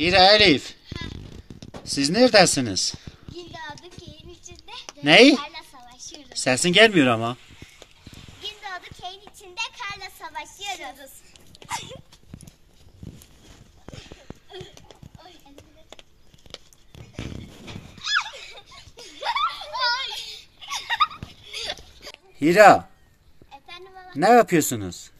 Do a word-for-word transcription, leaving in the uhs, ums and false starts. Hira Elif. Ha. Siz neredesiniz? Gindoğdu Key'in içinde. Ney? Karla savaşıyoruz. Sesin gelmiyor ama. Gindoğdu Key'in içinde karla savaşıyoruz. Hira. Efendim baba. Ne yapıyorsunuz?